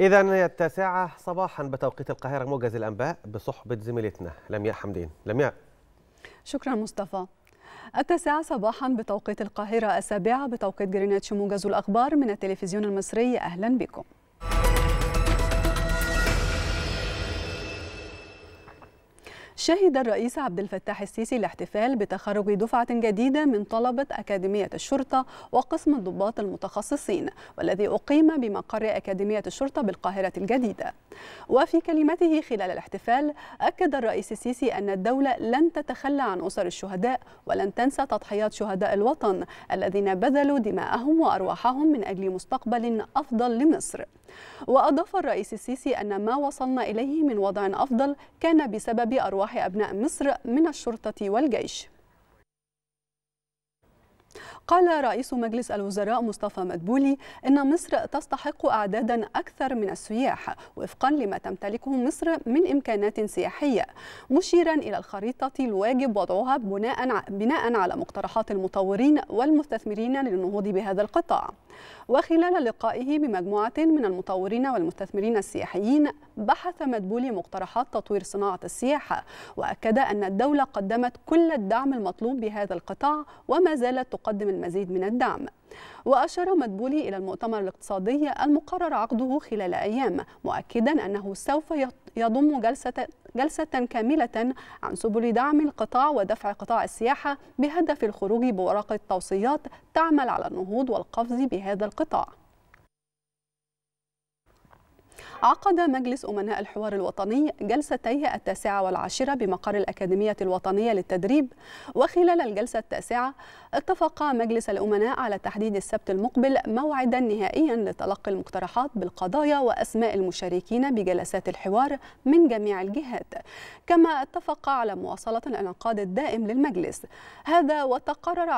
إذا التاسعة صباحا بتوقيت القاهرة، موجز الأنباء بصحبة زميلتنا لمياء حمدين. لمياء. شكرا مصطفى. التاسعة صباحا بتوقيت القاهرة، السابعة بتوقيت جرينتش، موجز الأخبار من التلفزيون المصري. أهلا بكم. شهد الرئيس عبد الفتاح السيسي الاحتفال بتخرج دفعة جديدة من طلبة أكاديمية الشرطة وقسم الضباط المتخصصين، والذي أقيم بمقر أكاديمية الشرطة بالقاهرة الجديدة. وفي كلمته خلال الاحتفال، أكد الرئيس السيسي أن الدولة لن تتخلى عن أسر الشهداء ولن تنسى تضحيات شهداء الوطن الذين بذلوا دماءهم وأرواحهم من أجل مستقبل أفضل لمصر. وأضاف الرئيس السيسي أن ما وصلنا إليه من وضع أفضل كان بسبب أرواح أبناء مصر من الشرطة والجيش. قال رئيس مجلس الوزراء مصطفى مدبولي إن مصر تستحق أعدادا أكثر من السياح وفقا لما تمتلكه مصر من إمكانات سياحية، مشيرا إلى الخريطة الواجب وضعها بناء على مقترحات المطورين والمستثمرين للنهوض بهذا القطاع. وخلال لقائه بمجموعة من المطورين والمستثمرين السياحيين، بحث مدبولي مقترحات تطوير صناعة السياحة، وأكد أن الدولة قدمت كل الدعم المطلوب بهذا القطاع وما زالت تقدم المزيد من الدعم. وأشار مدبولي إلى المؤتمر الاقتصادي المقرر عقده خلال أيام، مؤكدا أنه سوف يضم جلسة كاملة عن سبل دعم القطاع ودفع قطاع السياحة بهدف الخروج بورقة توصيات تعمل على النهوض والقفز بهذا القطاع. عقد مجلس أمناء الحوار الوطني جلستيه التاسعة والعاشرة بمقر الأكاديمية الوطنية للتدريب. وخلال الجلسة التاسعة اتفق مجلس الأمناء على تحديد السبت المقبل موعدا نهائيا لتلقي المقترحات بالقضايا وأسماء المشاركين بجلسات الحوار من جميع الجهات، كما اتفق على مواصلة الانعقاد الدائم للمجلس. هذا وتقرر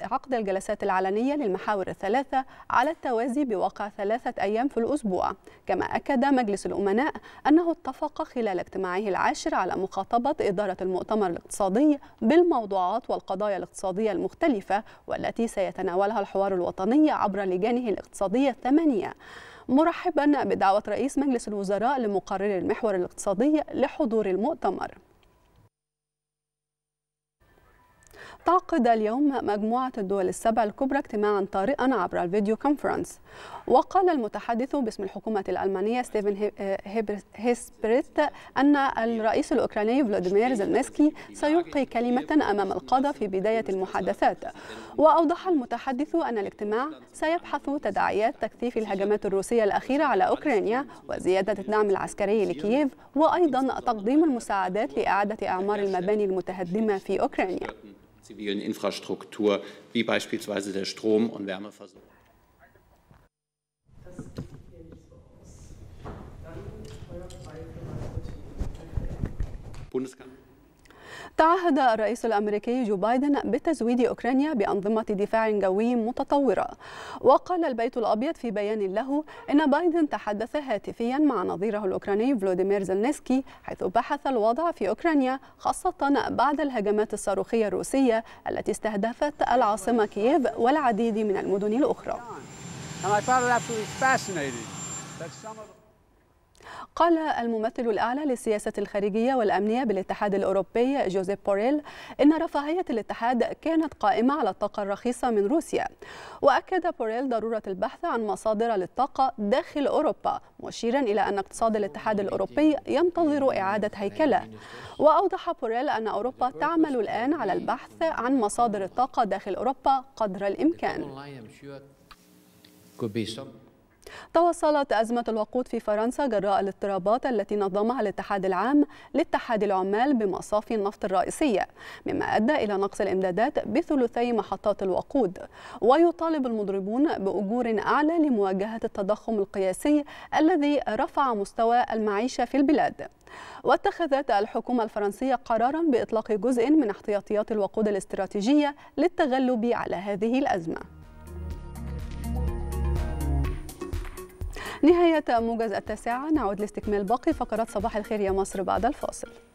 عقد الجلسات العلنية للمحاور الثلاثة على التوازي بواقع 3 أيام في الأسبوع. كما أكد مجلس الأمناء أنه اتفق خلال اجتماعه العاشر على مخاطبة إدارة المؤتمر الاقتصادي بالموضوعات والقضايا الاقتصادية المختلفة والتي سيتناولها الحوار الوطني عبر لجانه الاقتصادية 8، مرحبا بدعوة رئيس مجلس الوزراء لمقرر المحور الاقتصادي لحضور المؤتمر. تعقد اليوم مجموعة الدول السبع الكبرى اجتماعا طارئا عبر الفيديو كونفرنس. وقال المتحدث باسم الحكومة الألمانية ستيفن هيسبريت أن الرئيس الأوكراني فولوديمير زيلينسكي سيلقي كلمة أمام القادة في بداية المحادثات. وأوضح المتحدث أن الاجتماع سيبحث تداعيات تكثيف الهجمات الروسية الأخيرة على أوكرانيا وزيادة الدعم العسكري لكييف، وأيضا تقديم المساعدات لإعادة إعمار المباني المتهدمة في أوكرانيا. zivilen Infrastruktur, wie beispielsweise der Strom- und Wärmeversorgung. تعهد الرئيس الأمريكي جو بايدن بتزويد أوكرانيا بأنظمة دفاع جوي متطورة. وقال البيت الأبيض في بيان له إن بايدن تحدث هاتفيا مع نظيره الأوكراني فولوديمير زيلينسكي، حيث بحث الوضع في أوكرانيا خاصة بعد الهجمات الصاروخية الروسية التي استهدفت العاصمة كييف والعديد من المدن الأخرى. قال الممثل الأعلى للسياسة الخارجية والأمنية بالاتحاد الأوروبي جوزيب بوريل إن رفاهية الاتحاد كانت قائمة على الطاقة الرخيصة من روسيا. وأكد بوريل ضرورة البحث عن مصادر للطاقة داخل أوروبا، مشيرا إلى أن اقتصاد الاتحاد الأوروبي ينتظر إعادة هيكلة. وأوضح بوريل أن أوروبا تعمل الآن على البحث عن مصادر الطاقة داخل أوروبا قدر الإمكان. تواصلت أزمة الوقود في فرنسا جراء الاضطرابات التي نظمها الاتحاد العام لاتحاد العمال بمصافي النفط الرئيسية، مما أدى إلى نقص الإمدادات بثلثي محطات الوقود. ويطالب المضربون بأجور أعلى لمواجهة التضخم القياسي الذي رفع مستوى المعيشة في البلاد. واتخذت الحكومة الفرنسية قرارا بإطلاق جزء من احتياطيات الوقود الاستراتيجية للتغلب على هذه الأزمة. نهاية موجز التاسعة، نعود لاستكمال باقي فقرات صباح الخير يا مصر بعد الفاصل.